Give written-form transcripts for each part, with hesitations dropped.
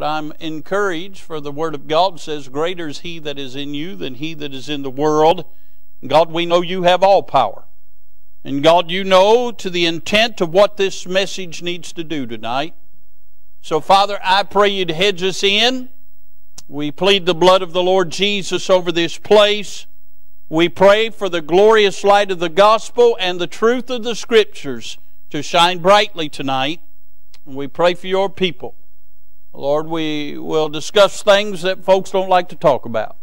But I'm encouraged, for the Word of God says, greater is He that is in you than he that is in the world. God, we know you have all power. And God, you know to the intent of what this message needs to do tonight. So, Father, I pray you'd hedge us in. We plead the blood of the Lord Jesus over this place. We pray for the glorious light of the gospel and the truth of the Scriptures to shine brightly tonight. We pray for your people. Lord, we will discuss things that folks don't like to talk about.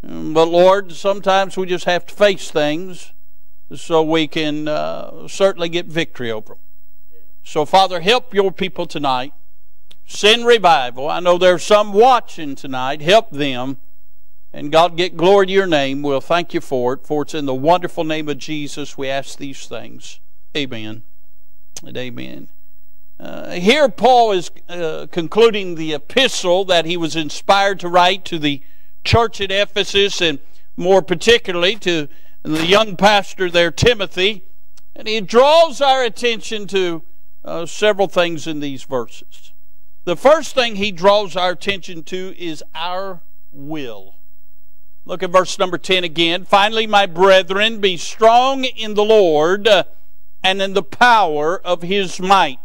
But Lord, sometimes we just have to face things so we can certainly get victory over them. So Father, help your people tonight. Send revival. I know there's some watching tonight. Help them. And God, get glory to your name. We'll thank you for it. For it's in the wonderful name of Jesus we ask these things. Amen and amen. Here Paul is concluding the epistle that he was inspired to write to the church at Ephesus, and more particularly to the young pastor there, Timothy. And he draws our attention to several things in these verses. The first thing he draws our attention to is our will. Look at verse number 10 again. Finally, my brethren, be strong in the Lord and in the power of His might.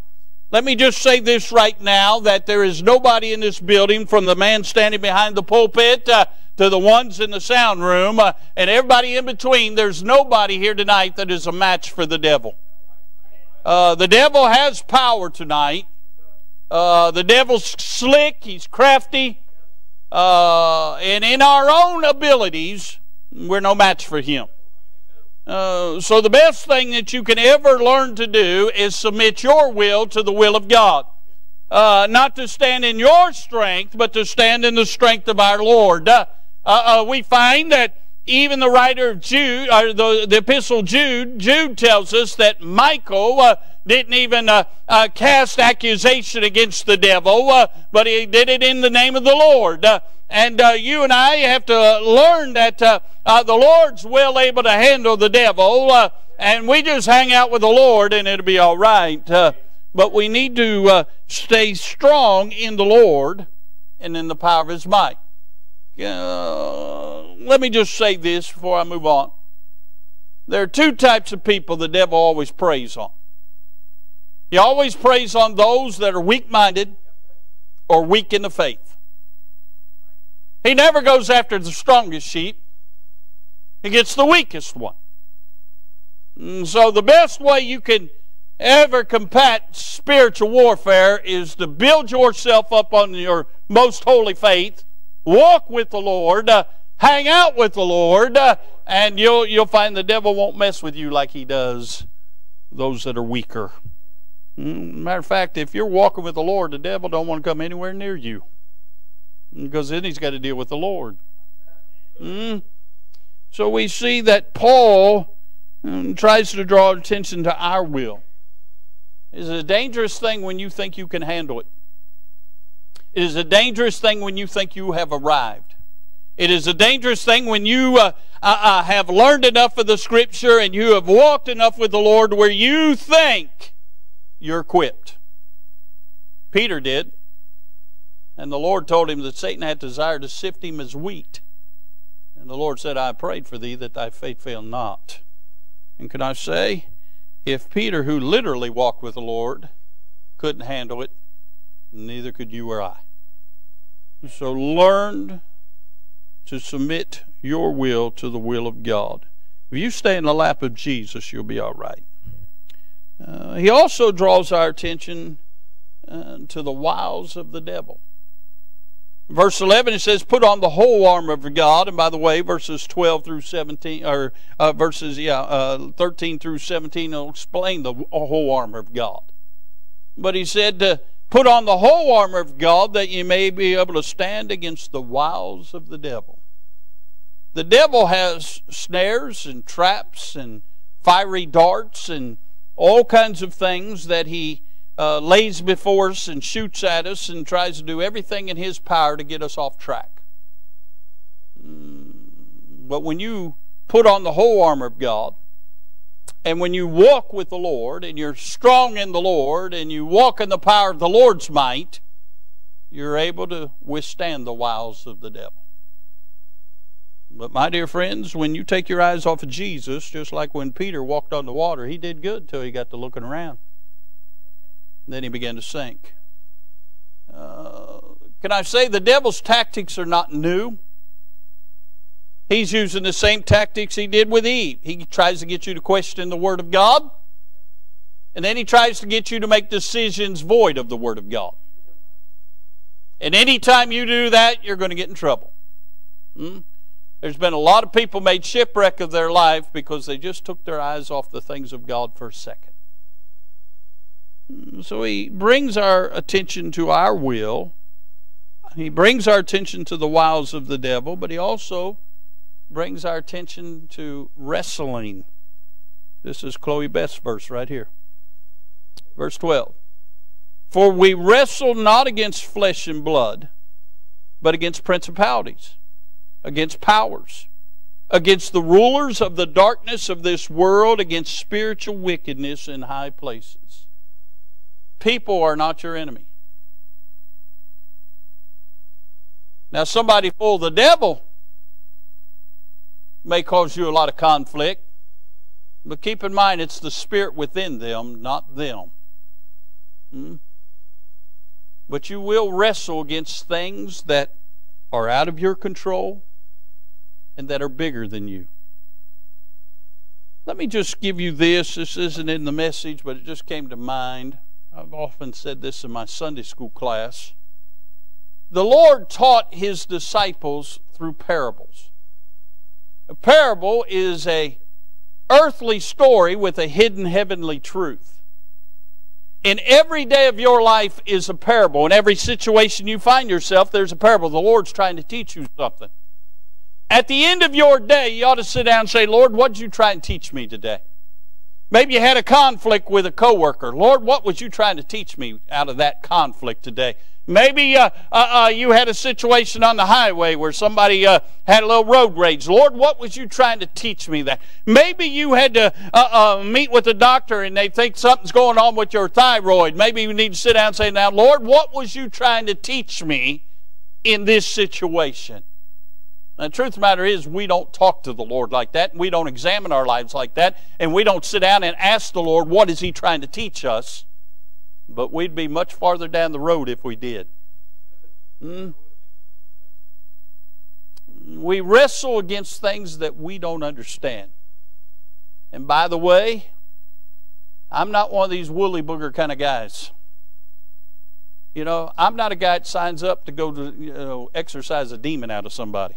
Let me just say this right now, that there is nobody in this building, from the man standing behind the pulpit to the ones in the sound room and everybody in between, there's nobody here tonight that is a match for the devil. The devil has power tonight. The devil's slick, he's crafty, and in our own abilities, we're no match for him. So the best thing that you can ever learn to do is submit your will to the will of God. Not to stand in your strength, but to stand in the strength of our Lord. We find that even the writer of Jude, or the epistle Jude, Jude tells us that Michael didn't even cast accusation against the devil, but he did it in the name of the Lord. And you and I have to learn that the Lord's well able to handle the devil, and we just hang out with the Lord and it'll be all right. But we need to stay strong in the Lord and in the power of His might. Let me just say this before I move on. There are two types of people the devil always preys on. He always preys on those that are weak-minded or weak in the faith. He never goes after the strongest sheep. He gets the weakest one. And so the best way you can ever combat spiritual warfare is to build yourself up on your most holy faith, walk with the Lord, hang out with the Lord, and you'll find the devil won't mess with you like he does those that are weaker. Matter of fact, if you're walking with the Lord, the devil don't want to come anywhere near you, because then he's got to deal with the Lord. So we see that Paul tries to draw attention to our will. It's a dangerous thing when you think you can handle it. It is a dangerous thing when you think you have arrived. It is a dangerous thing when you have learned enough of the Scripture and you have walked enough with the Lord where you think you're equipped. Peter did. And the Lord told him that Satan had desired to sift him as wheat. And the Lord said, I prayed for thee that thy faith fail not. And can I say, if Peter, who literally walked with the Lord, couldn't handle it, neither could you or I. So learn to submit your will to the will of God. If you stay in the lap of Jesus, you'll be all right. He also draws our attention to the wiles of the devil. Verse 11, it says, put on the whole armor of God. And by the way, verses 12 through 17, or verses 13 through 17 will explain the whole armor of God. But he said, put on the whole armor of God that you may be able to stand against the wiles of the devil. The devil has snares and traps and fiery darts and all kinds of things that he lays before us and shoots at us and tries to do everything in his power to get us off track. But when you put on the whole armor of God, and when you walk with the Lord, and you're strong in the Lord, and you walk in the power of the Lord's might, you're able to withstand the wiles of the devil. But my dear friends, when you take your eyes off of Jesus, just like when Peter walked on the water, he did good till he got to looking around. Then he began to sink. Can I say the devil's tactics are not new? He's using the same tactics he did with Eve. He tries to get you to question the Word of God, and then he tries to get you to make decisions void of the Word of God. And any time you do that, you're going to get in trouble. There's been a lot of people made shipwreck of their life because they just took their eyes off the things of God for a second. So he brings our attention to our will. He brings our attention to the wiles of the devil, but he also brings our attention to wrestling. This is Chloe Best's verse right here. Verse 12. For we wrestle not against flesh and blood, but against principalities, against powers, against the rulers of the darkness of this world, against spiritual wickedness in high places. People are not your enemy. Now, somebody full of the devil may cause you a lot of conflict, but keep in mind it's the spirit within them, not them. But you will wrestle against things that are out of your control and that are bigger than you. Let me just give you this. This isn't in the message, but it just came to mind. I've often said this in my Sunday school class. The Lord taught His disciples through parables. A parable is an earthly story with a hidden heavenly truth. And every day of your life is a parable. In every situation you find yourself, there's a parable. The Lord's trying to teach you something. At the end of your day, you ought to sit down and say, Lord, what did you try and teach me today? Maybe you had a conflict with a coworker. Lord, what was you trying to teach me out of that conflict today? Maybe you had a situation on the highway where somebody had a little road rage. Lord, what was you trying to teach me that? Maybe you had to meet with a doctor and they think something's going on with your thyroid. Maybe you need to sit down and say, now, Lord, what was you trying to teach me in this situation? And the truth of the matter is, we don't talk to the Lord like that. We don't examine our lives like that. And we don't sit down and ask the Lord, what is He trying to teach us? But we'd be much farther down the road if we did. We wrestle against things that we don't understand. And by the way, I'm not one of these woolly booger kind of guys. You know, I'm not a guy that signs up to go to exercise a demon out of somebody.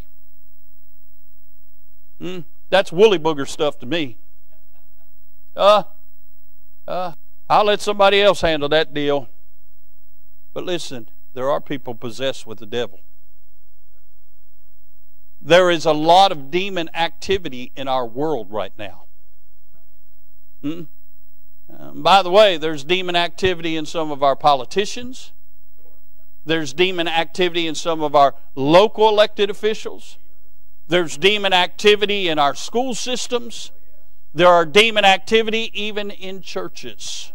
That's woolly booger stuff to me. I'll let somebody else handle that deal. But listen, there are people possessed with the devil. There is a lot of demon activity in our world right now. By the way, there's demon activity in some of our politicians. There's demon activity in some of our local elected officials. There's demon activity in our school systems. There are demon activity even in churches.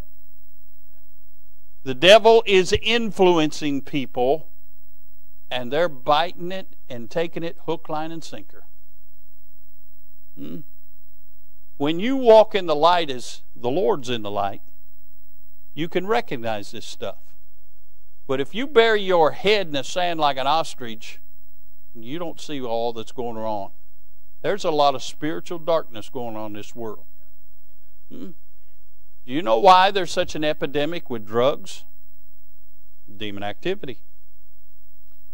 The devil is influencing people, and they're biting it and taking it hook, line, and sinker. When you walk in the light as the Lord's in the light, you can recognize this stuff. But if you bury your head in the sand like an ostrich, you don't see all that's going on. There's a lot of spiritual darkness going on in this world. Do you know why there's such an epidemic with drugs? Demon activity.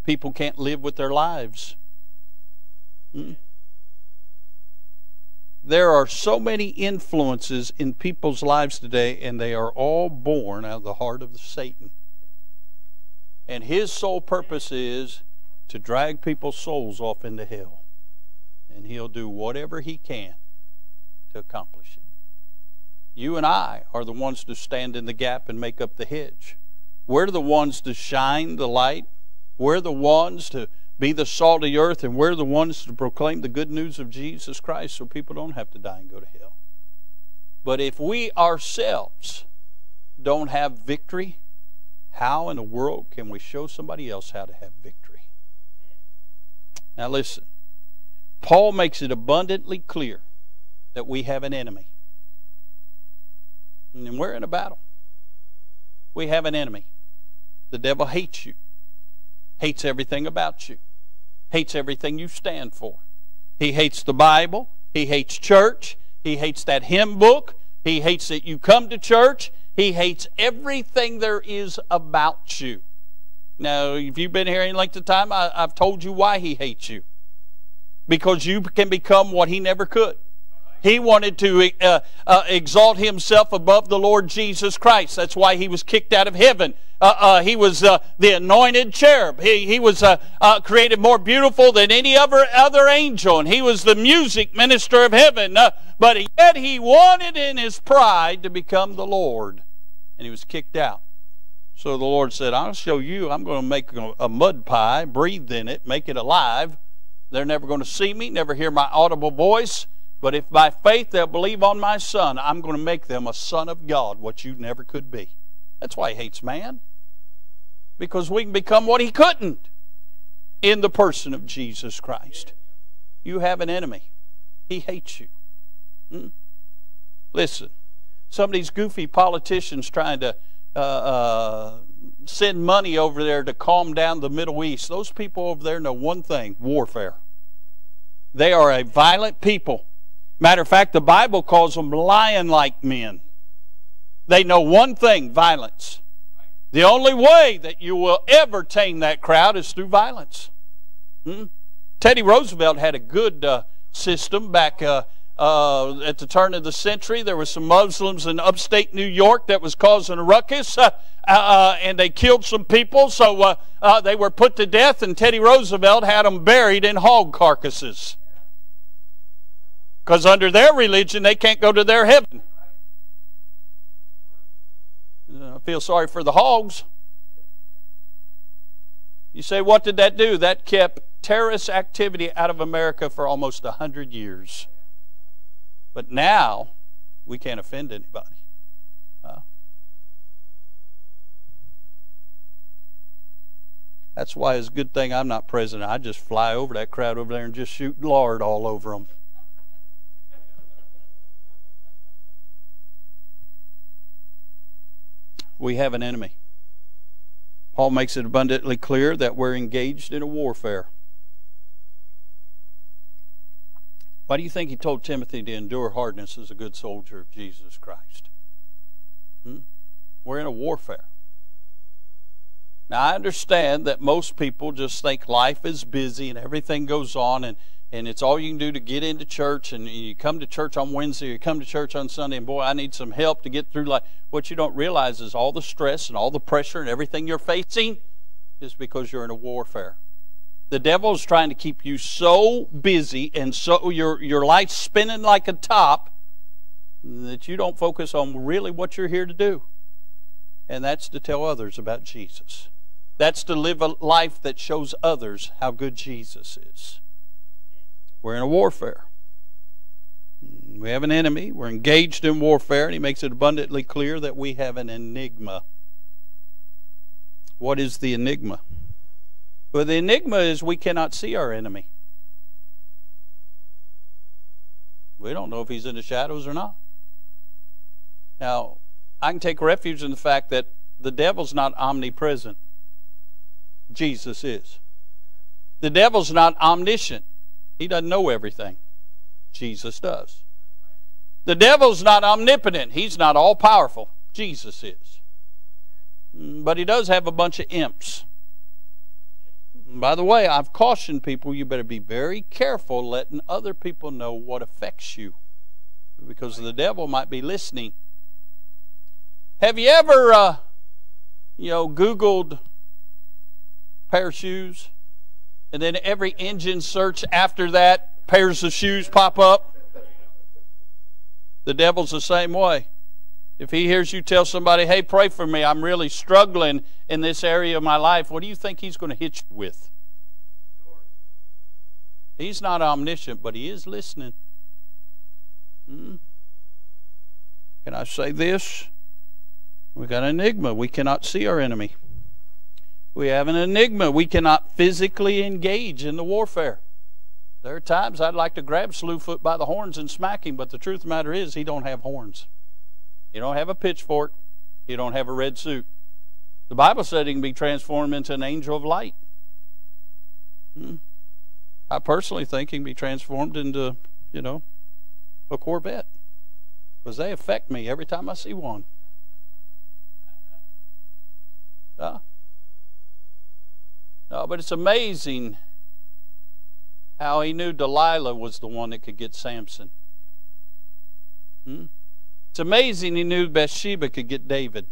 People can't live with their lives. There are so many influences in people's lives today, and they are all born out of the heart of Satan. And his sole purpose is to drag people's souls off into hell. And he'll do whatever he can to accomplish it. You and I are the ones to stand in the gap and make up the hedge. We're the ones to shine the light. We're the ones to be the salt of the earth, and we're the ones to proclaim the good news of Jesus Christ so people don't have to die and go to hell. But if we ourselves don't have victory How in the world can we show somebody else how to have victory? Now listen, Paul makes it abundantly clear that we have an enemy. And we're in a battle. We have an enemy. The devil hates you. Hates everything about you. Hates everything you stand for. He hates the Bible. He hates church. He hates that hymn book. He hates that you come to church. He hates everything there is about you. Now, if you've been here any length of time, I've told you why he hates you. Because you can become what he never could. He wanted to exalt himself above the Lord Jesus Christ. That's why he was kicked out of heaven. He was the anointed cherub. He was created more beautiful than any other angel. And he was the music minister of heaven. But yet he wanted in his pride to become the Lord. And he was kicked out. So the Lord said, I'll show you. I'm going to make a mud pie, breathe in it, make it alive. They're never going to see me, never hear my audible voice. But if by faith they'll believe on my Son, I'm going to make them a son of God, what you never could be. That's why he hates man. Because we can become what he couldn't in the person of Jesus Christ. You have an enemy. He hates you. Listen, some of these goofy politicians trying to send money over there to calm down the Middle East. Those people over there know one thing, warfare. They are a violent people. Matter of fact, the Bible calls them lion-like men. They know one thing, violence. The only way that you will ever tame that crowd is through violence. Teddy Roosevelt had a good system back at the turn of the century. There were some Muslims in upstate New York that was causing a ruckus, and they killed some people, so they were put to death, and Teddy Roosevelt had them buried in hog carcasses. Because under their religion, they can't go to their heaven. I feel sorry for the hogs. You say, what did that do? That kept terrorist activity out of America for almost 100 years. But now, we can't offend anybody. That's why it's a good thing I'm not president. I just fly over that crowd over there and just shoot lard all over them. We have an enemy. Paul makes it abundantly clear that we're engaged in a warfare. Why do you think he told Timothy to endure hardness as a good soldier of Jesus Christ? We're in a warfare. Now, I understand that most people just think life is busy and everything goes on, and it's all you can do to get into church, and you come to church on Wednesday, you come to church on Sunday, and boy, I need some help to get through life. What you don't realize is all the stress and all the pressure and everything you're facing is because you're in a warfare. The devil is trying to keep you so busy and so your life spinning like a top that you don't focus on really what you're here to do. And that's to tell others about Jesus. That's to live a life that shows others how good Jesus is. We're in a warfare. We have an enemy. We're engaged in warfare. And he makes it abundantly clear that we have an enigma. What is the enigma? Well, the enigma is we cannot see our enemy. We don't know if he's in the shadows or not. Now, I can take refuge in the fact that the devil's not omnipresent. Jesus is. The devil's not omniscient. He doesn't know everything. Jesus does. The devil's not omnipotent. He's not all-powerful. Jesus is. But he does have a bunch of imps. By the way, I've cautioned people, you better be very careful letting other people know what affects you, because the devil might be listening. Have you ever, Googled pair of shoes, and then every engine search after that, pairs of shoes pop up? The devil's the same way. If he hears you tell somebody, hey, pray for me, I'm really struggling in this area of my life, what do you think he's going to hit you with? He's not omniscient, but he is listening. Can I say this? We got an enigma. We cannot see our enemy. We have an enigma. We cannot physically engage in the warfare. There are times I'd like to grab Slewfoot by the horns and smack him, but the truth of the matter is he don't have horns. He don't have a pitchfork. He don't have a red suit. The Bible said he can be transformed into an angel of light. I personally think he can be transformed into, you know, a Corvette, because they affect me every time I see one. No, but it's amazing how he knew Delilah was the one that could get Samson. It's amazing he knew Bathsheba could get David.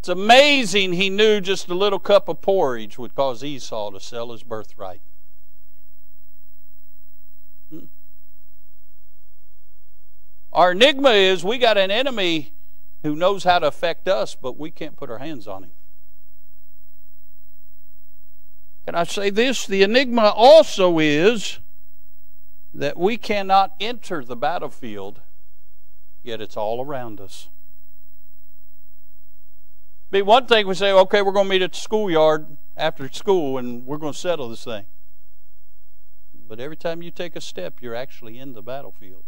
It's amazing he knew just a little cup of porridge would cause Esau to sell his birthright. Our enigma is we got an enemy who knows how to affect us, but we can't put our hands on him. Can I say this? The enigma also is that we cannot enter the battlefield, yet it's all around us. Be one thing we say, okay, we're going to meet at the schoolyard after school and we're going to settle this thing. But every time you take a step, you're actually in the battlefield.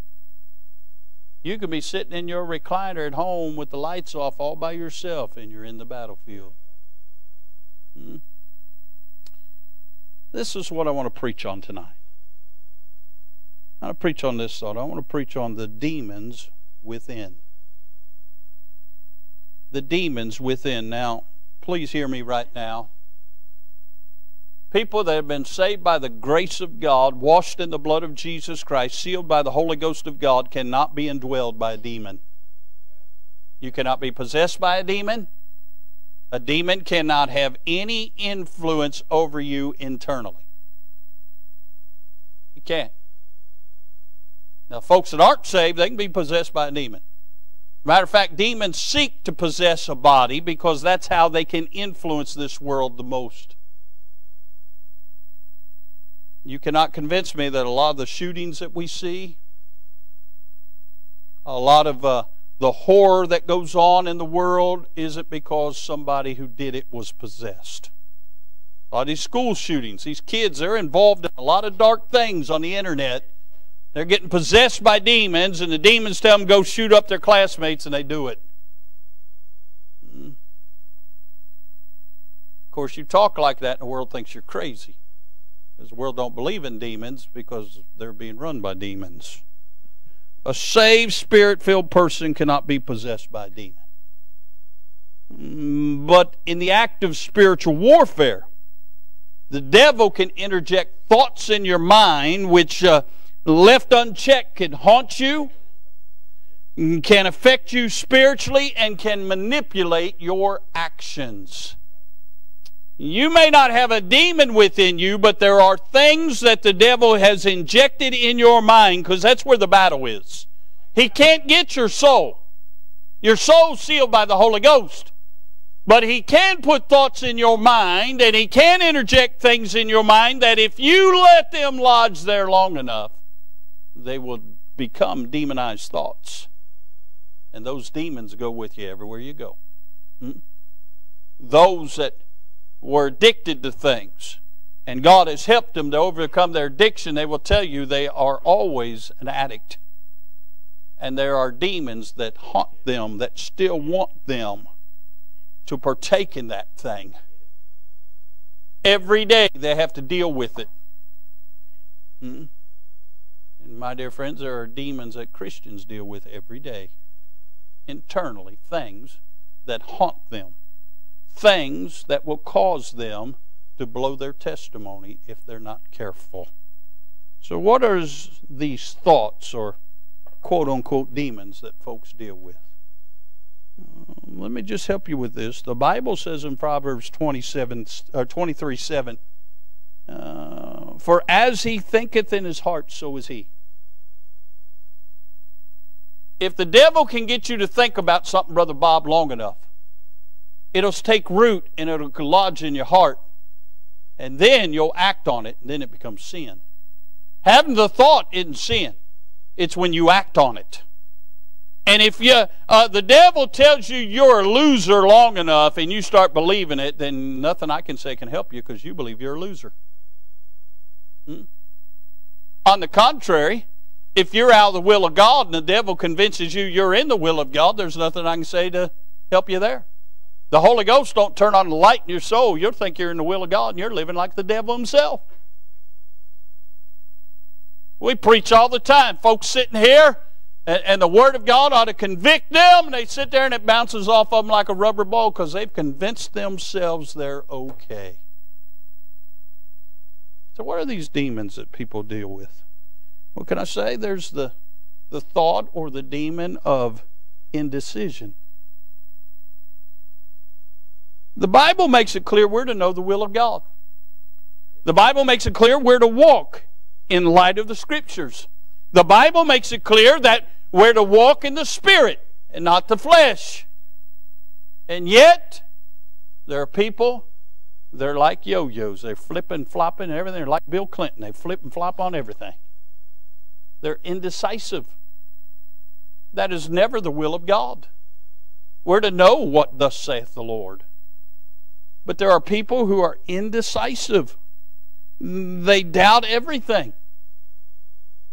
You could be sitting in your recliner at home with the lights off all by yourself, and you're in the battlefield. This is what I want to preach on tonight. I want to preach on this thought. I want to preach on the demons within. The demons within. Now, please hear me right now. People that have been saved by the grace of God, washed in the blood of Jesus Christ, sealed by the Holy Ghost of God, cannot be indwelled by a demon. You cannot be possessed by a demon. A demon cannot have any influence over you internally. He can't. Now, folks that aren't saved, they can be possessed by a demon. Matter of fact, demons seek to possess a body because that's how they can influence this world the most. You cannot convince me that a lot of the shootings that we see, a lot of the horror that goes on in the world, isn't because somebody who did it was possessed. A lot of these school shootings, these kids, they're involved in a lot of dark things on the internet. They're getting possessed by demons, and the demons tell them go shoot up their classmates, and they do it. Of course, you talk like that, and the world thinks you're crazy. Because the world don't believe in demons because they're being run by demons. A saved, spirit-filled person cannot be possessed by a demon. But in the act of spiritual warfare, the devil can interject thoughts in your mind which, left unchecked, can haunt you, can affect you spiritually, and can manipulate your actions. You may not have a demon within you, but there are things that the devil has injected in your mind, because that's where the battle is. He can't get your soul. Your soul's sealed by the Holy Ghost. But he can put thoughts in your mind, and he can interject things in your mind that if you let them lodge there long enough, they will become demonized thoughts. And those demons go with you everywhere you go. Those that were addicted to things, and God has helped them to overcome their addiction, they will tell you they are always an addict. And there are demons that haunt them, that still want them to partake in that thing. Every day they have to deal with it. And my dear friends, there are demons that Christians deal with every day. Internally, things that haunt them. Things that will cause them to blow their testimony if they're not careful. So what are these thoughts or quote-unquote demons that folks deal with? Let me just help you with this. The Bible says in Proverbs 23:7, for as he thinketh in his heart, so is he. If the devil can get you to think about something, Brother Bob, long enough, it'll take root and it'll lodge in your heart. And then you'll act on it, and then it becomes sin. Having the thought isn't sin. It's when you act on it. And if you, the devil tells you you're a loser long enough and you start believing it, then nothing I can say can help you because you believe you're a loser. Hmm? On the contrary, if you're out of the will of God and the devil convinces you you're in the will of God, there's nothing I can say to help you there. The Holy Ghost don't turn on the light in your soul. You'll think you're in the will of God and you're living like the devil himself. We preach all the time. Folks sitting here, and the Word of God ought to convict them, and they sit there and it bounces off of them like a rubber ball because they've convinced themselves they're okay. So what are these demons that people deal with? Well, can I say there's the thought or the demon of indecision. The Bible makes it clear we're to know the will of God. The Bible makes it clear we're to walk in light of the Scriptures. The Bible makes it clear that we're to walk in the Spirit and not the flesh. And yet, there are people, they're like yo-yos. They're flipping, flopping, everything. They're like Bill Clinton. They flip and flop on everything. They're indecisive. That is never the will of God. We're to know what thus saith the Lord. But there are people who are indecisive. They doubt everything.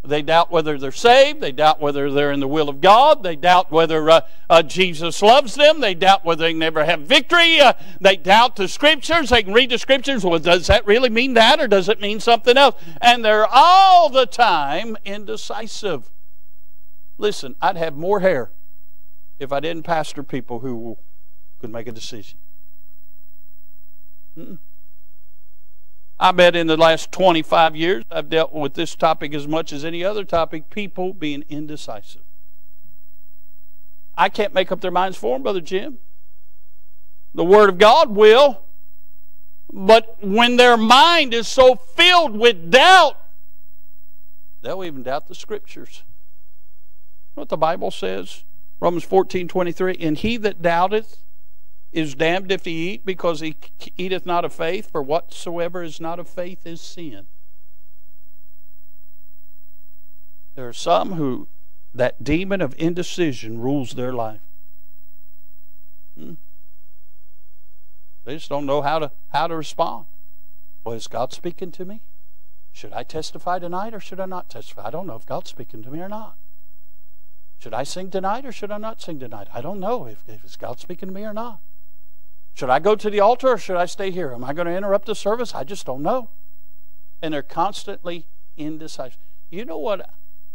They doubt whether they're saved. They doubt whether they're in the will of God. They doubt whether Jesus loves them. They doubt whether they can ever have victory. They doubt the Scriptures. They can read the Scriptures. Well, does that really mean that, or does it mean something else? And they're all the time indecisive. Listen, I'd have more hair if I didn't pastor people who could make a decision. Mm-mm. I bet in the last 25 years I've dealt with this topic as much as any other topic, people being indecisive. I can't make up their minds for them, Brother Jim. The Word of God will, but when their mind is so filled with doubt, they'll even doubt the Scriptures. You know what the Bible says? Romans 14:23, and he that doubteth is damned if he eat, because he eateth not of faith, for whatsoever is not of faith is sin. There are some who that demon of indecision rules their life. They just don't know how to respond. Well, is God speaking to me? Should I testify tonight or should I not testify? I don't know if God's speaking to me or not. Should I sing tonight or should I not sing tonight? I don't know if is God speaking to me or not. Should I go to the altar or should I stay here? Am I going to interrupt the service? I just don't know. And they're constantly indecisive. You know what?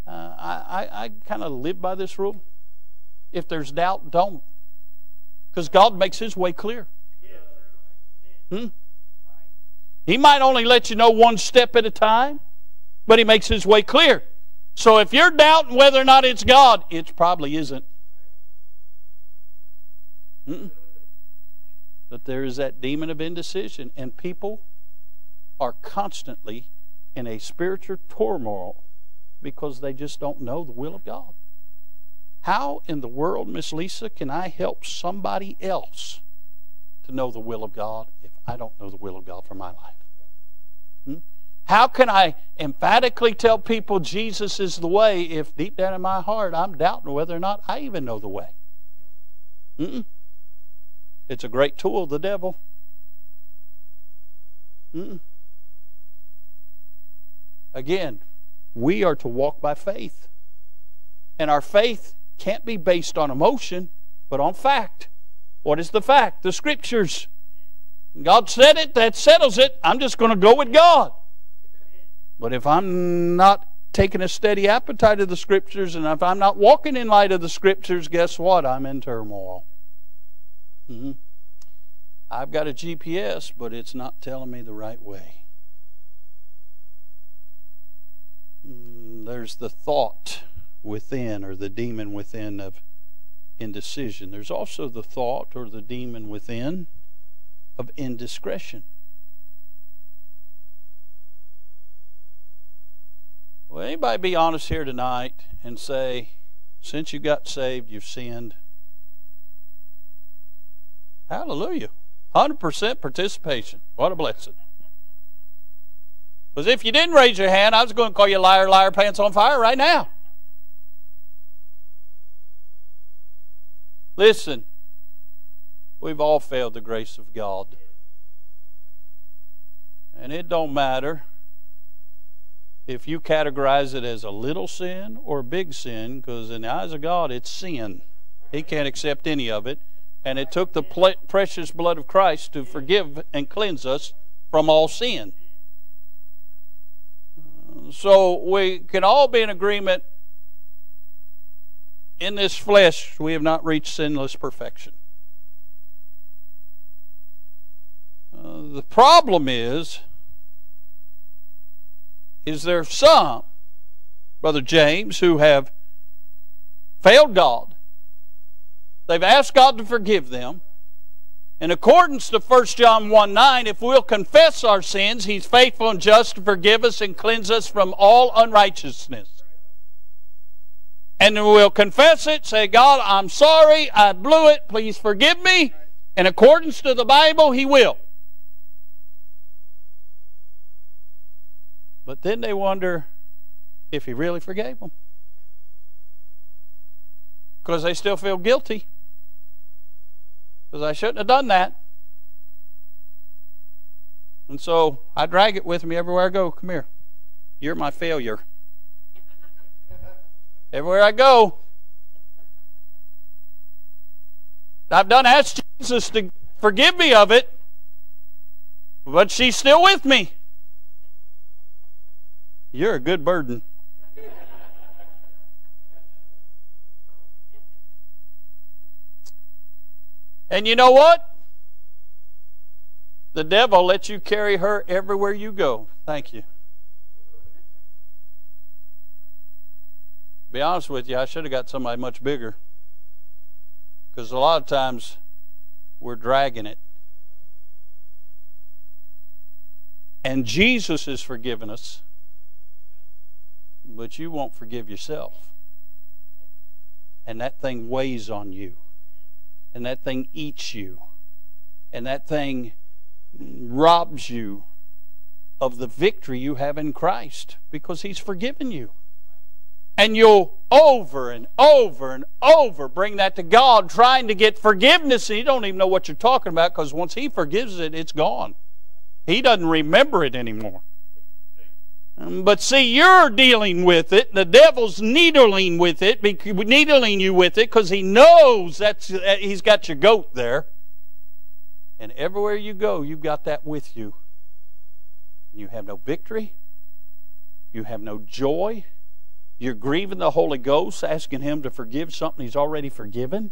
I kind of live by this rule. If there's doubt, don't. Because God makes His way clear. He might only let you know one step at a time, but He makes His way clear. So if you're doubting whether or not it's God, it probably isn't. But there is that demon of indecision, and people are constantly in a spiritual turmoil because they just don't know the will of God. How in the world, Miss Lisa, can I help somebody else to know the will of God if I don't know the will of God for my life? How can I emphatically tell people Jesus is the way if deep down in my heart I'm doubting whether or not I even know the way? It's a great tool, the devil. Again, we are to walk by faith. And our faith can't be based on emotion, but on fact. What is the fact? The Scriptures. God said it, that settles it. I'm just going to go with God. But if I'm not taking a steady appetite of the Scriptures, and if I'm not walking in light of the Scriptures, guess what? I'm in turmoil. I've got a GPS, but it's not telling me the right way. There's the thought within, or the demon within of indecision. There's also the thought, or the demon within, of indiscretion. Will anybody be honest here tonight and say, since you got saved, you've sinned? Hallelujah. 100% participation. What a blessing. Because if you didn't raise your hand, I was going to call you liar, liar, pants on fire right now. Listen, we've all failed the grace of God. And it don't matter if you categorize it as a little sin or a big sin, because in the eyes of God, it's sin. He can't accept any of it. And it took the precious blood of Christ to forgive and cleanse us from all sin. So we can all be in agreement, in this flesh, we have not reached sinless perfection. The problem is there some, Brother James, who have failed God. They've asked God to forgive them. In accordance to 1 John 1:9, if we'll confess our sins, He's faithful and just to forgive us and cleanse us from all unrighteousness. And we'll confess it, say, God, I'm sorry, I blew it, please forgive me. In accordance to the Bible, He will. But then they wonder if He really forgave them, because they still feel guilty. Because I shouldn't have done that. And so I drag it with me everywhere I go. Come here. You're my failure. Everywhere I go. I've done asked Jesus to forgive me of it, but she's still with me. You're a good burden. And you know what? The devil lets you carry her everywhere you go. Thank you. To be honest with you, I should have got somebody much bigger, because a lot of times we're dragging it. And Jesus has forgiven us, but you won't forgive yourself. And that thing weighs on you. And that thing eats you. And that thing robs you of the victory you have in Christ, because He's forgiven you. And you'll over and over and over bring that to God, trying to get forgiveness, and you don't even know what you're talking about, because once He forgives it, it's gone. He doesn't remember it anymore. But see, you're dealing with it. The devil's needling with it, needling you with it, because he knows that's, he's got your goat there. And everywhere you go, you've got that with you. You have no victory. You have no joy. You're grieving the Holy Ghost, asking Him to forgive something He's already forgiven.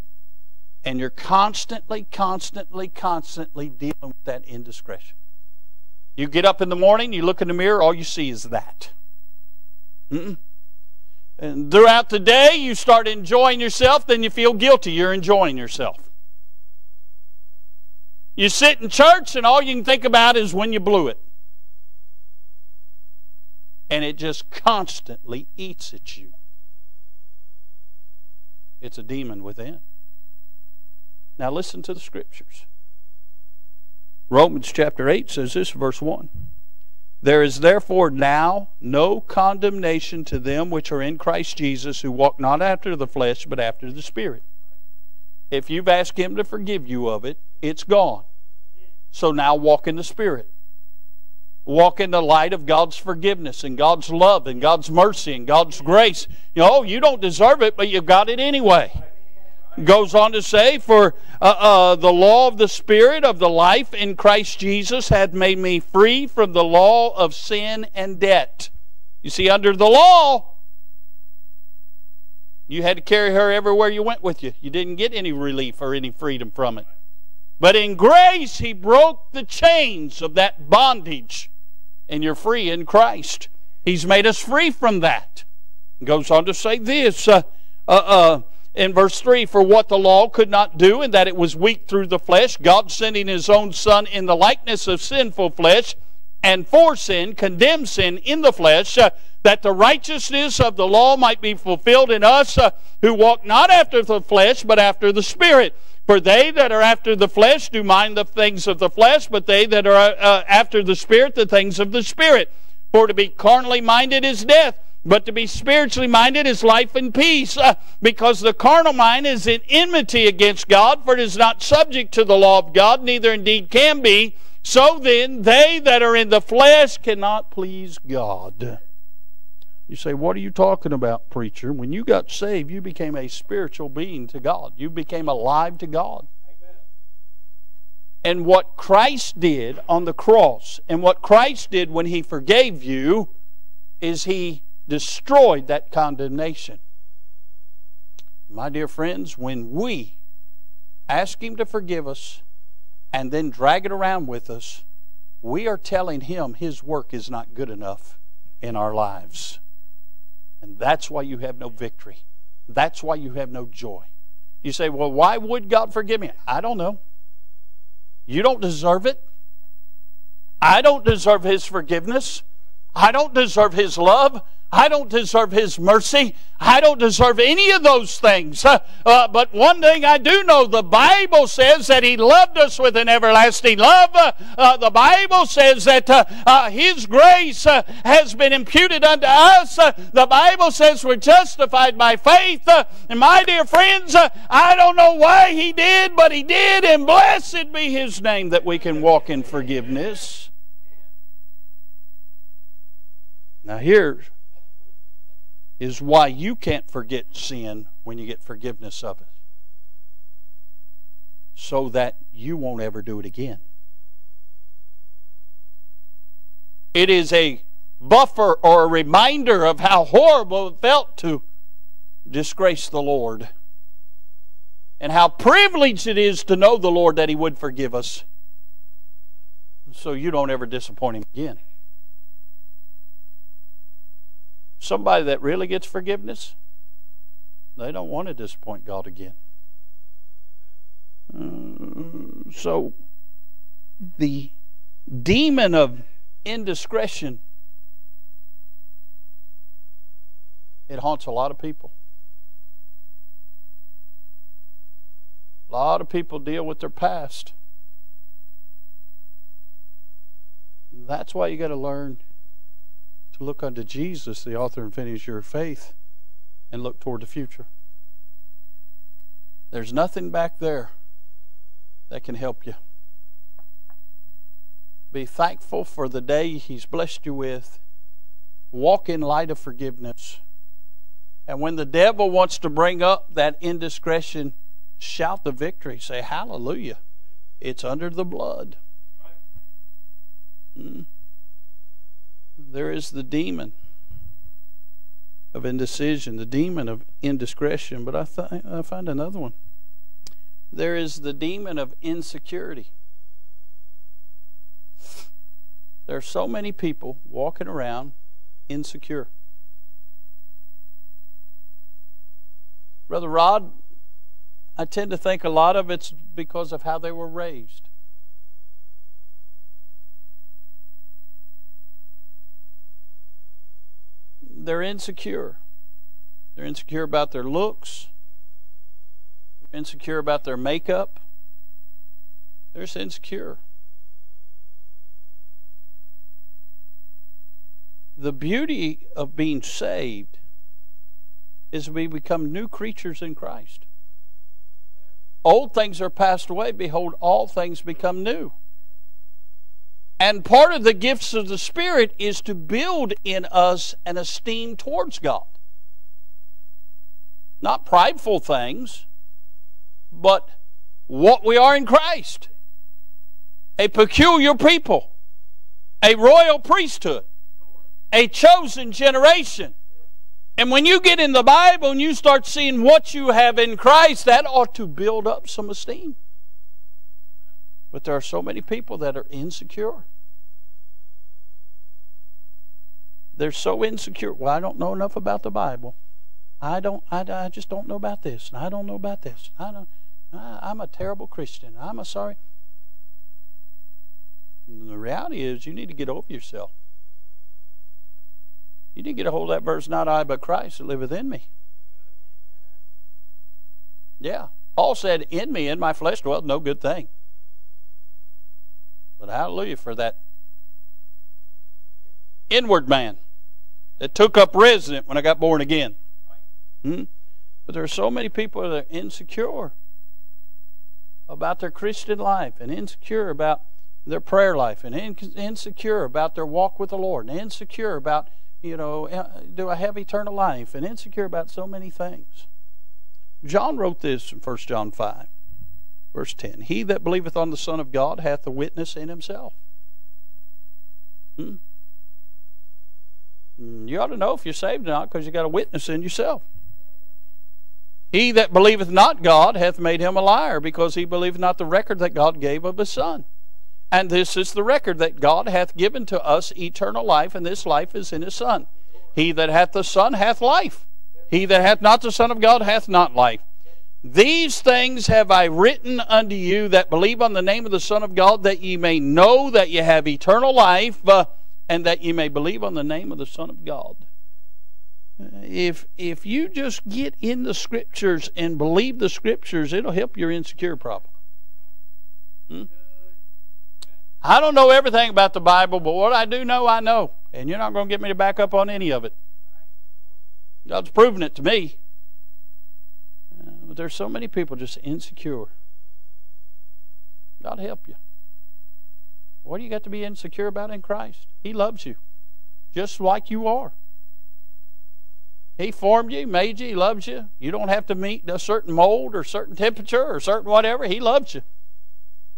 And you're constantly, constantly, constantly dealing with that indiscretion. You get up in the morning, you look in the mirror, all you see is that. And throughout the day, you start enjoying yourself, then you feel guilty you're enjoying yourself. You sit in church, and all you can think about is when you blew it. And it just constantly eats at you. It's a demon within. Now listen to the Scriptures. Romans chapter 8 says this, verse 1. There is therefore now no condemnation to them which are in Christ Jesus, who walk not after the flesh, but after the Spirit. If you've asked Him to forgive you of it, it's gone. So now walk in the Spirit. Walk in the light of God's forgiveness and God's love and God's mercy and God's grace. You know, you don't deserve it, but you've got it anyway. Goes on to say, for the law of the Spirit of the life in Christ Jesus hath made me free from the law of sin and debt. You see, under the law, you had to carry her everywhere you went with you. You didn't get any relief or any freedom from it. But in grace, He broke the chains of that bondage, and you're free in Christ. He's made us free from that. Goes on to say this, in verse 3, for what the law could not do, in that it was weak through the flesh, God sending His own Son in the likeness of sinful flesh, and for sin, condemned sin in the flesh, that the righteousness of the law might be fulfilled in us, who walk not after the flesh, but after the Spirit. For they that are after the flesh do mind the things of the flesh, but they that are after the Spirit, the things of the Spirit. For to be carnally minded is death, But to be spiritually minded is life and peace, because the carnal mind is in enmity against God, for it is not subject to the law of God, neither indeed can be. So then, they that are in the flesh cannot please God. You say, what are you talking about, preacher? When you got saved, you became a spiritual being to God. You became alive to God. Amen. And what Christ did on the cross, and what Christ did when He forgave you, is He destroyed that condemnation. My dear friends, when we ask Him to forgive us and then drag it around with us, we are telling Him His work is not good enough in our lives. And that's why you have no victory. That's why you have no joy. You say, well, why would God forgive me? I don't know. You don't deserve it. I don't deserve His forgiveness. I don't deserve His love. I don't deserve His mercy. I don't deserve any of those things. But one thing I do know, the Bible says that He loved us with an everlasting love. The Bible says that His grace has been imputed unto us. The Bible says we're justified by faith. And my dear friends, I don't know why He did, but He did, and blessed be His name that we can walk in forgiveness. Now here is why you can't forget sin when you get forgiveness of it. So that you won't ever do it again. It is a buffer or a reminder of how horrible it felt to disgrace the Lord. And how privileged it is to know the Lord that He would forgive us. So you don't ever disappoint Him again. Somebody that really gets forgiveness, they don't want to disappoint God again. So the demon of indiscretion, it haunts a lot of people. A lot of people deal with their past. That's why you got to learn to look unto Jesus, the author and finisher of faith, and look toward the future. There's nothing back there that can help you. Be thankful for the day He's blessed you with. Walk in light of forgiveness. And when the devil wants to bring up that indiscretion, shout the victory. Say, hallelujah. It's under the blood. There is the demon of indecision, the demon of indiscretion. But I find another one. There is the demon of insecurity. There are so many people walking around insecure. Brother Rod, I tend to think a lot of it's because of how they were raised. They're insecure. They're insecure about their looks. They're insecure about their makeup. They're just insecure. The beauty of being saved is we become new creatures in Christ. Old things are passed away. Behold, all things become new. And part of the gifts of the Spirit is to build in us an esteem towards God. Not prideful things, but what we are in Christ. A peculiar people. A royal priesthood. A chosen generation. And when you get in the Bible and you start seeing what you have in Christ, that ought to build up some esteem. But there are so many people that are insecure. They're so insecure. Well, I don't know enough about the Bible. I just don't know about this. And I don't know about this. I'm a terrible Christian. I'm sorry. And the reality is, you need to get over yourself. You need to get a hold of that verse, not I, but Christ that liveth in me. Yeah. Paul said, in me, in my flesh dwelleth no good thing. But hallelujah for that inward man. that took up residence when I got born again. But there are so many people that are insecure about their Christian life, and insecure about their prayer life, and insecure about their walk with the Lord, and insecure about, you know, do I have eternal life, and insecure about so many things. John wrote this in 1 John 5, verse 10. He that believeth on the Son of God hath the witness in himself. You ought to know if you're saved or not, because you got a witness in yourself. He that believeth not God hath made him a liar, because he believeth not the record that God gave of his Son. And this is the record, that God hath given to us eternal life, and this life is in his Son. He that hath the Son hath life. He that hath not the Son of God hath not life. These things have I written unto you that believe on the name of the Son of God, that ye may know that ye have eternal life, and that ye may believe on the name of the Son of God. If you just get in the Scriptures and believe the Scriptures, it'll help your insecure problem. I don't know everything about the Bible, but what I do know, I know. And you're not going to get me to back up on any of it. God's proven it to me. But there's so many people just insecure. God help you. What do you got to be insecure about in Christ? He loves you just like you are. He formed you, made you, He loves you. You don't have to meet a certain mold or certain temperature or certain whatever. He loves you.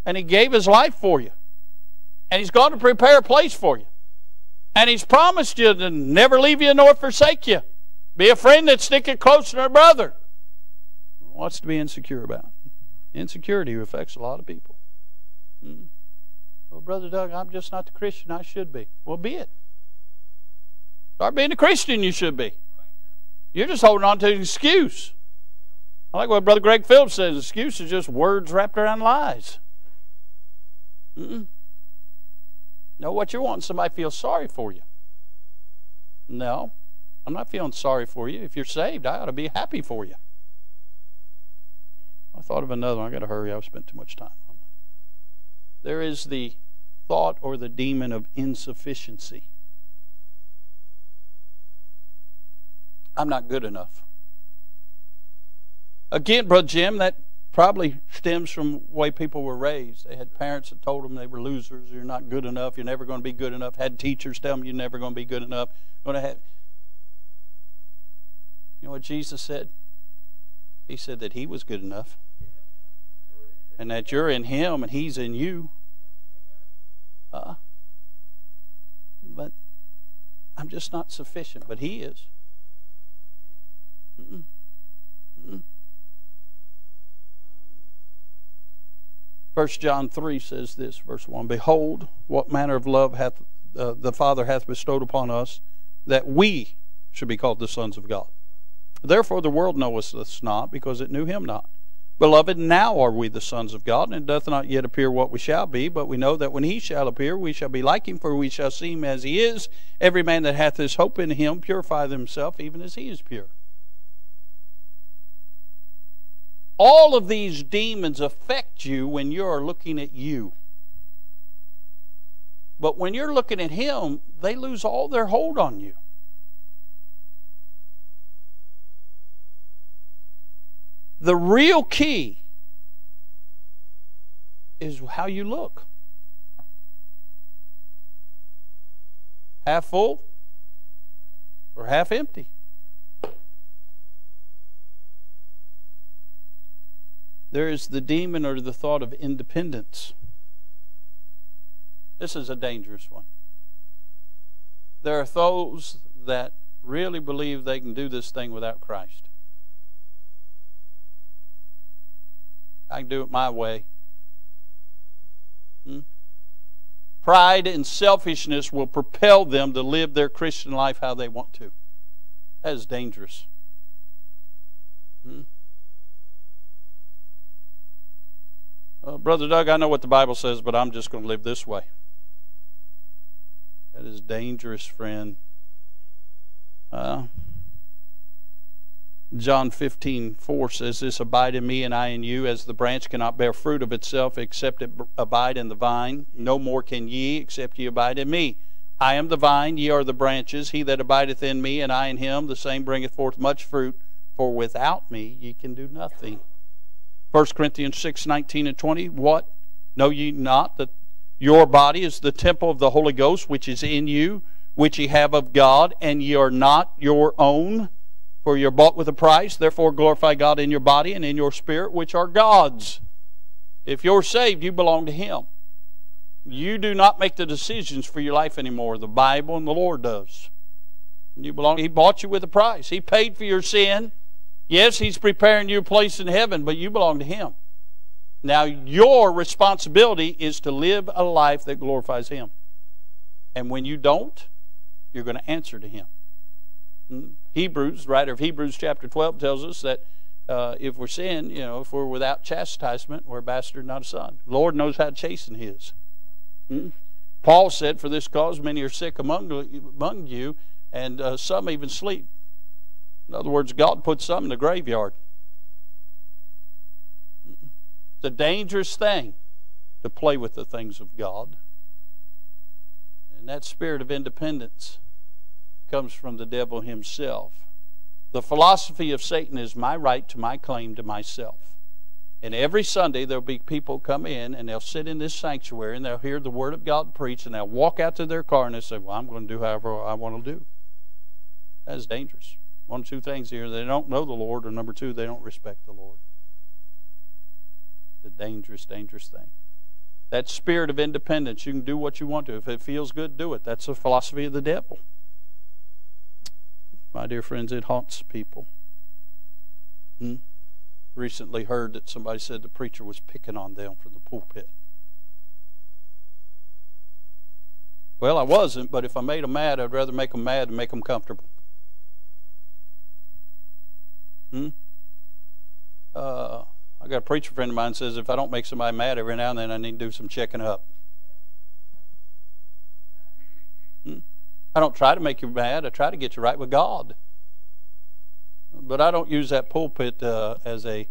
And He gave His life for you. And He's gone to prepare a place for you. And He's promised you to never leave you nor forsake you. Be a friend that sticketh closer to a brother. What's to be insecure about? Insecurity affects a lot of people. Well, Brother Doug, I'm just not the Christian I should be. Well, be it. Start being the Christian you should be. You're just holding on to an excuse. I like what Brother Greg Phillips says. Excuse is just words wrapped around lies. Know what you want. Somebody feels sorry for you. No, I'm not feeling sorry for you. If you're saved, I ought to be happy for you. I thought of another one. I've got to hurry. I've spent too much time on that. There is the thought or the demon of insufficiency. I'm not good enough. Again, Brother Jim, that probably stems from the way people were raised. They had parents that told them they were losers. You're not good enough. You're never going to be good enough. Had teachers tell them you're never going to be good enough. You know what Jesus said? He said that He was good enough. And that you're in Him and He's in you. But I'm just not sufficient. But He is. First John 3 says this, verse 1, Behold, what manner of love hath the Father hath bestowed upon us, that we should be called the sons of God. Therefore the world knoweth us not, because it knew Him not. Beloved, now are we the sons of God, and it doth not yet appear what we shall be, but we know that when He shall appear, we shall be like Him, for we shall see Him as He is. Every man that hath this hope in Him purifieth himself, even as He is pure. All of these demons affect you when you're looking at you. But when you're looking at Him, they lose all their hold on you. The real key is how you look. Half full or half empty. There is the demon or the thought of independence. This is a dangerous one. There are those that really believe they can do this thing without Christ. I can do it my way. Pride and selfishness will propel them to live their Christian life how they want to. That is dangerous. Brother Doug, I know what the Bible says, but I'm just going to live this way. That is dangerous, friend. John 15:4 says this, Abide in me and I in you, as the branch cannot bear fruit of itself except it abide in the vine. No more can ye except ye abide in me. I am the vine, ye are the branches. He that abideth in me, and I in him, the same bringeth forth much fruit. For without me ye can do nothing. 1 Corinthians 6:19-20. What? Know ye not that your body is the temple of the Holy Ghost, which is in you, which ye have of God, and ye are not your own? For ye are bought with a price. Therefore glorify God in your body and in your spirit, which are God's. If you're saved, you belong to Him. You do not make the decisions for your life anymore. The Bible and the Lord does. You belong. He bought you with a price. He paid for your sin. Yes, He's preparing you a place in heaven, but you belong to Him. Now, your responsibility is to live a life that glorifies Him. And when you don't, you're going to answer to Him. Hebrews, writer of Hebrews chapter 12 tells us that if we're sin, you know, if we're without chastisement, we're a bastard, not a son. The Lord knows how to chasten His. Paul said, for this cause many are sick among you, and some even sleep. In other words, God put some in the graveyard. It's a dangerous thing to play with the things of God. And that spirit of independence comes from the devil himself. The philosophy of Satan is my right to my claim to myself. And every Sunday there'll be people come in and they'll sit in this sanctuary and they'll hear the Word of God preached and they'll walk out to their car and they'll say, well, I'm going to do however I want to do. That is dangerous. One of two things here. They don't know the Lord, or number two, they don't respect the Lord. It's a dangerous, dangerous thing. That spirit of independence, you can do what you want to. If it feels good, do it. That's the philosophy of the devil. My dear friends, it haunts people. Recently heard that somebody said the preacher was picking on them from the pulpit. Well, I wasn't, but if I made them mad, I'd rather make them mad than make them comfortable. I got a preacher friend of mine says if I don't make somebody mad every now and then, I need to do some checking up. I don't try to make you mad. I try to get you right with God. But I don't use that pulpit as a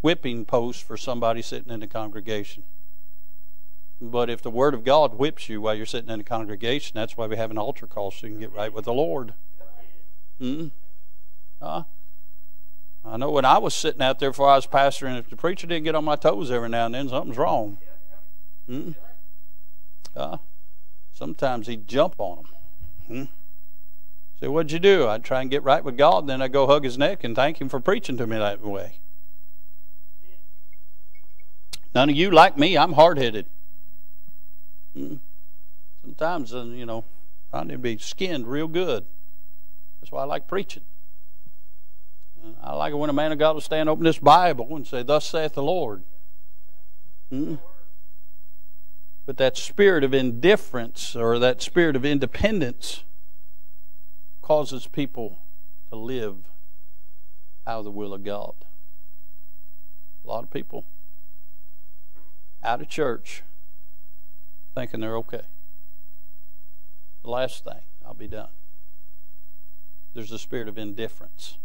whipping post for somebody sitting in the congregation. But if the Word of God whips you while you're sitting in the congregation, that's why we have an altar call, so you can get right with the Lord. I know when I was sitting out there before I was pastoring, if the preacher didn't get on my toes every now and then, something's wrong. Sometimes he'd jump on them. Say, what'd you do? I'd try and get right with God, and then I'd go hug his neck and thank him for preaching to me that way. None of you like me. I'm hard-headed. Sometimes, you know, I need to be skinned real good. That's why I like preaching. I like it when a man of God will stand open this Bible and say, thus saith the Lord. But that spirit of indifference, or that spirit of independence, causes people to live out of the will of God. A lot of people out of church thinking they're okay. The last thing, I'll be done. There's a spirit of indifference.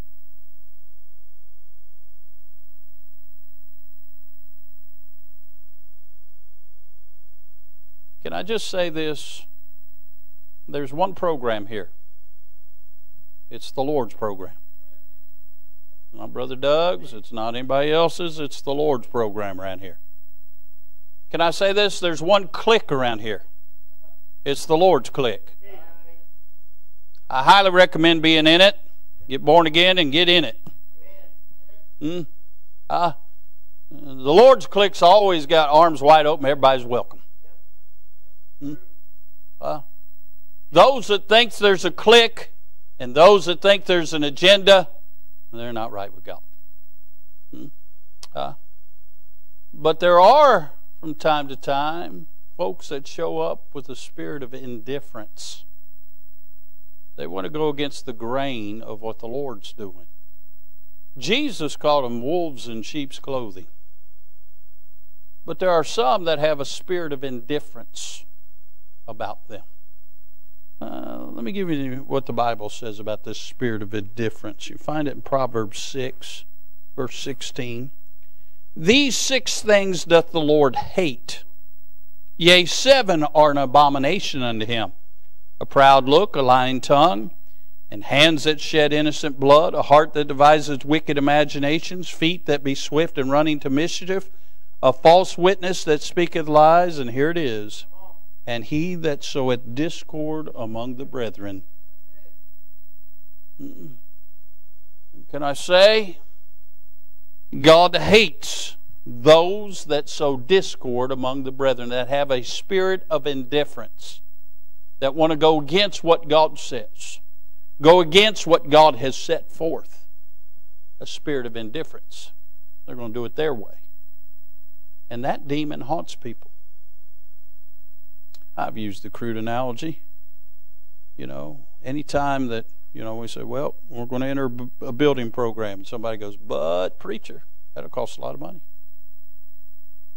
Can I just say this? There's one program here. It's the Lord's program. It's not Brother Doug's. It's not anybody else's. It's the Lord's program around here. Can I say this? There's one clique around here. It's the Lord's clique. I highly recommend being in it. Get born again and get in it. The Lord's clique's always got arms wide open. Everybody's welcome. Those that think there's a clique and those that think there's an agenda, they're not right with God. But there are, from time to time, folks that show up with a spirit of indifference. They want to go against the grain of what the Lord's doing. Jesus called them wolves in sheep's clothing. But there are some that have a spirit of indifference about them. Let me give you what the Bible says about this spirit of indifference. You find it in Proverbs 6, verse 16. These 6 things doth the Lord hate, yea, 7 are an abomination unto him. a proud look, a lying tongue, and hands that shed innocent blood, a heart that devises wicked imaginations, feet that be swift and running to mischief, a false witness that speaketh lies, and here it is, and he that soweth discord among the brethren. Can I say, God hates those that sow discord among the brethren, that have a spirit of indifference, that want to go against what God says, go against what God has set forth. A spirit of indifference. They're going to do it their way. And that demon haunts people. I've used the crude analogy. You know, any time that, you know, we say, well, we're going to enter a building program. Somebody goes, but preacher, that'll cost a lot of money.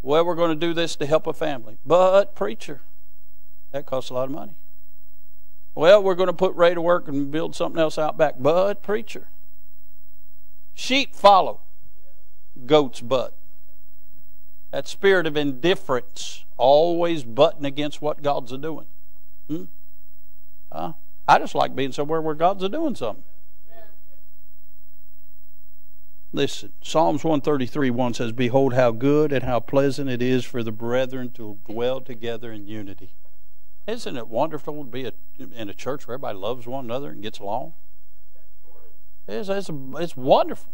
Well, we're going to do this to help a family. But preacher, that costs a lot of money. Well, we're going to put Ray to work and build something else out back. But preacher, sheep follow goats butt. That spirit of indifference, always butting against what God's doing. I just like being somewhere where God's doing something. Listen, Psalms 133:1 says, behold how good and how pleasant it is for the brethren to dwell together in unity. Isn't it wonderful to be in a church where everybody loves one another and gets along? It's wonderful.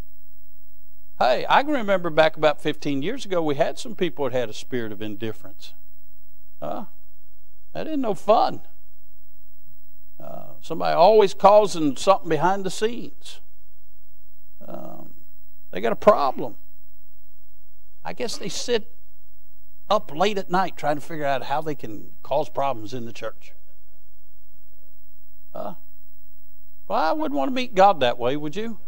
Hey, I can remember back about 15 years ago, we had some people that had a spirit of indifference. That isn't no fun. Somebody always causing something behind the scenes. They got a problem. I guess they sit up late at night trying to figure out how they can cause problems in the church. Well, I wouldn't want to meet God that way, would you?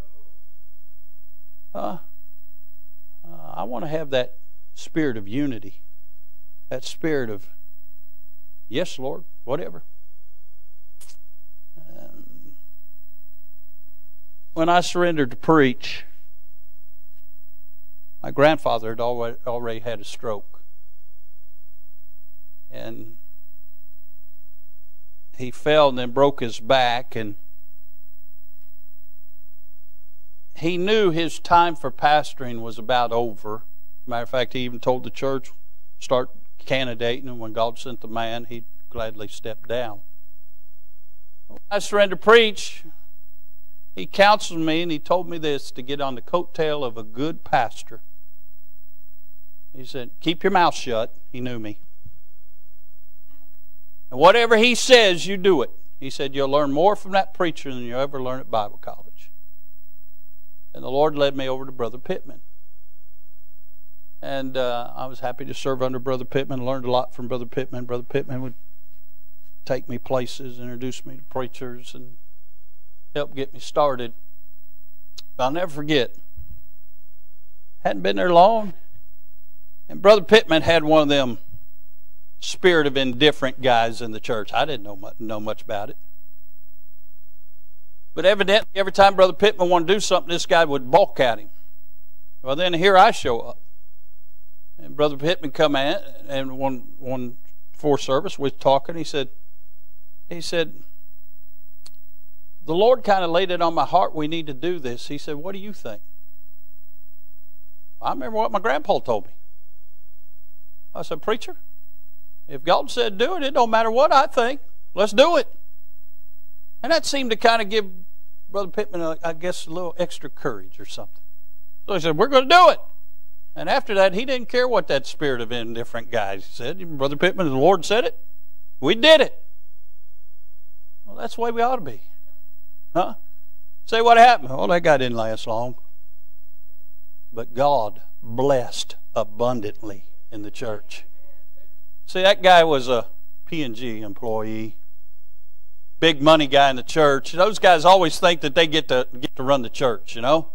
I want to have that spirit of unity, that spirit of, yes, Lord, whatever. When I surrendered to preach, my grandfather had already had a stroke, and he fell and then broke his back, and he knew his time for pastoring was about over. Matter of fact, he even told the church, start candidating, and when God sent the man, he gladly stepped down. When I surrendered to preach, he counseled me and he told me this, to get on the coattail of a good pastor. He said, keep your mouth shut. He knew me. And whatever he says, you do it. He said, you'll learn more from that preacher than you'll ever learn at Bible college. And the Lord led me over to Brother Pittman. And I was happy to serve under Brother Pittman, learned a lot from Brother Pittman. Brother Pittman would take me places, introduce me to preachers, and help get me started. But I'll never forget, hadn't been there long, and Brother Pittman had one of them spirit of indifferent guys in the church. I didn't know much about it. But evidently, every time Brother Pittman wanted to do something, this guy would balk at him. Well, then here I show up. And Brother Pittman come in, and one before service, we're talking, he said, the Lord kind of laid it on my heart, we need to do this. He said, what do you think? I remember what my grandpa told me. I said, preacher, if God said do it, it don't matter what I think. Let's do it. And that seemed to kind of give Brother Pittman, I guess, a little extra courage or something. So he said, we're going to do it. And after that, he didn't care what that spirit of indifferent guy said. Brother Pittman, the Lord said it. We did it. Well, that's the way we ought to be. Huh? Say what happened? Well, that guy didn't last long. But God blessed abundantly in the church. See, that guy was a P&G employee, big money guy in the church. Those guys always think that they get to run the church, you know.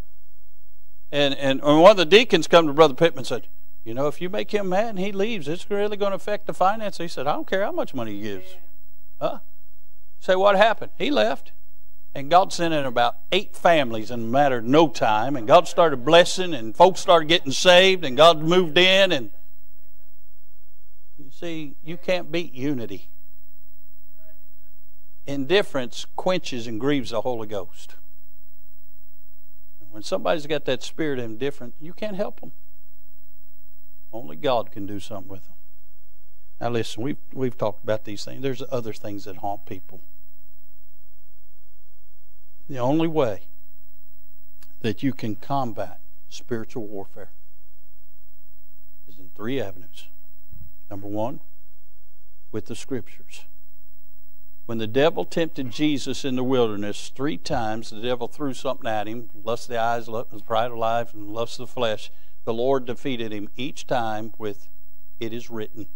And one of the deacons come to Brother Pittman and said, you know, if you make him mad and he leaves, it's really going to affect the finances. He said, I don't care how much money he gives. Huh? Say what happened? He left. And God sent in about 8 families in a matter of no time. And God started blessing, and folks started getting saved, and God moved in. And you see, you can't beat unity. Indifference quenches and grieves the Holy Ghost. And when somebody's got that spirit of indifference, you can't help them. Only God can do something with them. Now listen, we've talked about these things. There's other things that haunt people. The only way that you can combat spiritual warfare is in three avenues. Number one, with the Scriptures. When the devil tempted Jesus in the wilderness 3 times, the devil threw something at him, lust of the eyes, pride of life, and lust of the flesh. The Lord defeated him each time with, "It is written."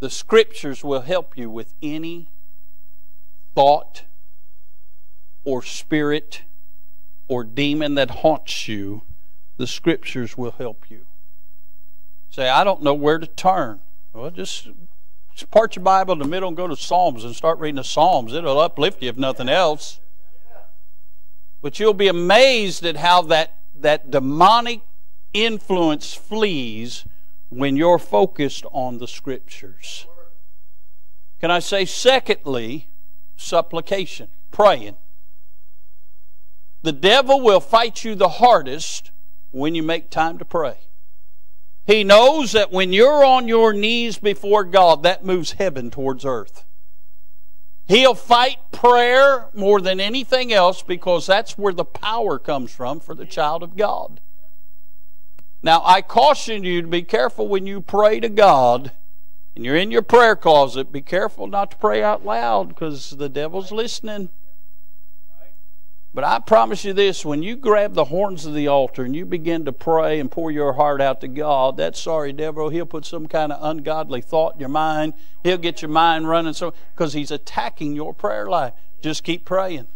The Scriptures will help you with any thought or spirit or demon that haunts you. The Scriptures will help you. Say, "I don't know where to turn." Well, just part your Bible in the middle and go to Psalms and start reading the Psalms. It'll uplift you if nothing else. But you'll be amazed at how that demonic influence flees when you're focused on the Scriptures. Can I say, secondly, supplication, praying. The devil will fight you the hardest when you make time to pray. He knows that when you're on your knees before God, that moves heaven towards earth. He'll fight prayer more than anything else, because that's where the power comes from for the child of God. Now, I caution you to be careful when you pray to God and you're in your prayer closet. Be careful not to pray out loud, because the devil's listening. But I promise you this, when you grab the horns of the altar and you begin to pray and pour your heart out to God, that sorry devil, he'll put some kind of ungodly thought in your mind. He'll get your mind running, so because he's attacking your prayer life. Just keep praying.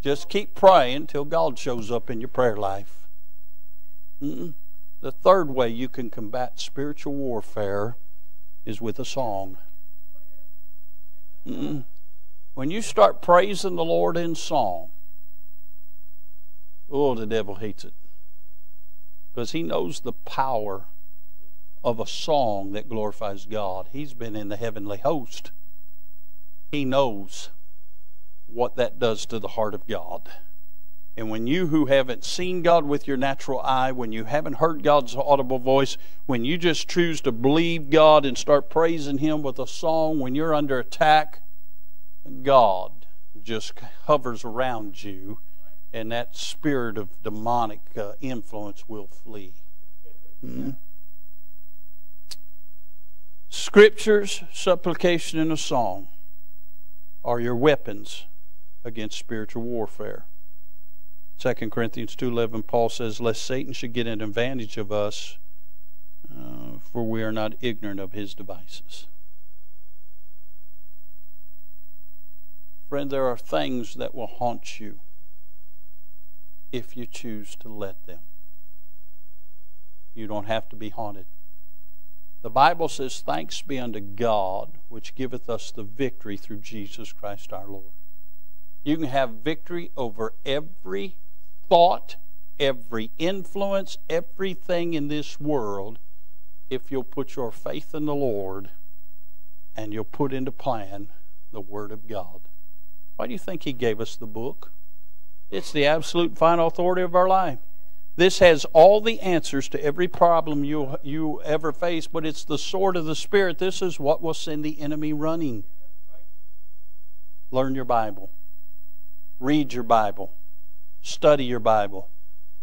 Just keep praying till God shows up in your prayer life. The third way you can combat spiritual warfare is with a song. When you start praising the Lord in song, oh, the devil hates it, because he knows the power of a song that glorifies God. He's been in the heavenly host. He knows what that does to the heart of God. And when you who haven't seen God with your natural eye, when you haven't heard God's audible voice, when you just choose to believe God and start praising Him with a song, when you're under attack, God just hovers around you, and that spirit of demonic influence will flee. Scriptures, supplication, and a song are your weapons against spiritual warfare. 2 Corinthians 2:11, Paul says, "Lest Satan should get an advantage of us, for we are not ignorant of his devices." Friend, there are things that will haunt you if you choose to let them. You don't have to be haunted. The Bible says, "Thanks be unto God, which giveth us the victory through Jesus Christ our Lord." You can have victory over every thought, every influence, everything in this world, if you'll put your faith in the Lord and you'll put into plan the Word of God. Why do you think He gave us the book? It's the absolute final authority of our life. This has all the answers to every problem you ever face, but it's the sword of the Spirit. This is what will send the enemy running. Learn your Bible. Read your Bible. Study your Bible.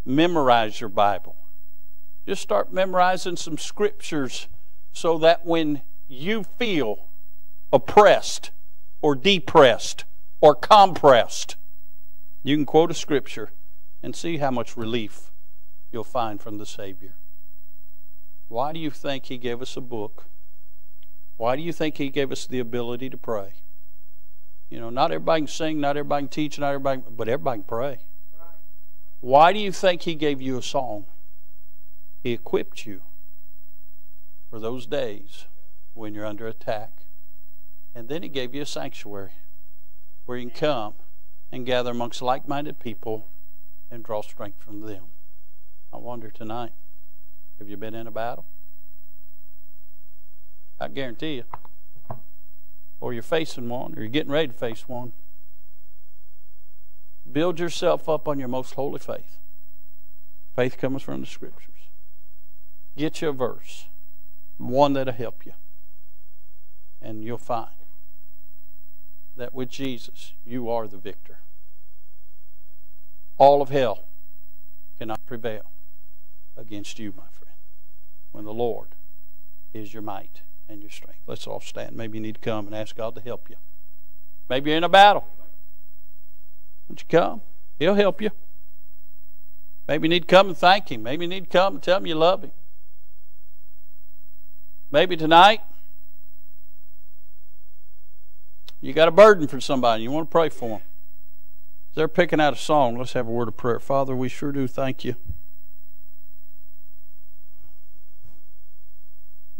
Memorize your Bible. Just start memorizing some scriptures so that when you feel oppressed or depressed or compressed, you can quote a scripture and see how much relief you'll find from the Savior. Why do you think He gave us a book? Why do you think He gave us the ability to pray? You know, not everybody can sing, not everybody can teach, not everybody, but everybody can pray. Why do you think He gave you a song? He equipped you for those days when you're under attack. And then He gave you a sanctuary where you can come and gather amongst like-minded people and draw strength from them. I wonder tonight, have you been in a battle? I guarantee you, or you're facing one, or you're getting ready to face one, build yourself up on your most holy faith. Faith comes from the Scriptures. Get you a verse, one that'll help you, and you'll find that with Jesus, you are the victor. All of hell cannot prevail against you, my friend, when the Lord is your might and your strength. Let's all stand. Maybe you need to come and ask God to help you. Maybe you're in a battle. Won't you come? He'll help you. Maybe you need to come and thank Him. Maybe you need to come and tell Him you love Him. Maybe tonight you got a burden for somebody. You want to pray for them. If they're picking out a song, let's have a word of prayer. Father, we sure do thank You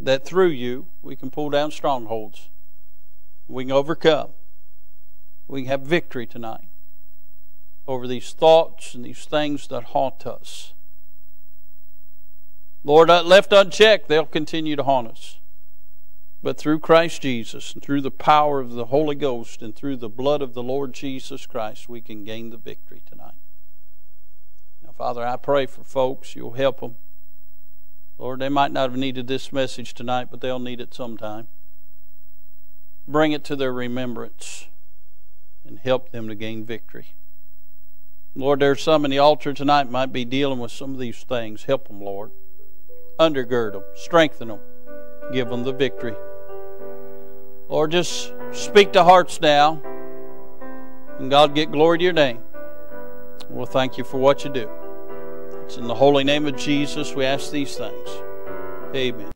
that through You we can pull down strongholds. We can overcome. We can have victory tonight over these thoughts and these things that haunt us. Lord, left unchecked, they'll continue to haunt us. But through Christ Jesus, and through the power of the Holy Ghost, and through the blood of the Lord Jesus Christ, we can gain the victory tonight. Now, Father, I pray for folks. You'll help them. Lord, they might not have needed this message tonight, but they'll need it sometime. Bring it to their remembrance and help them to gain victory. Lord, there are some in the altar tonight might be dealing with some of these things. Help them, Lord. Undergird them. Strengthen them. Give them the victory. Lord, just speak to hearts now. And God, get glory to Your name. We'll thank You for what You do. It's in the holy name of Jesus we ask these things. Amen.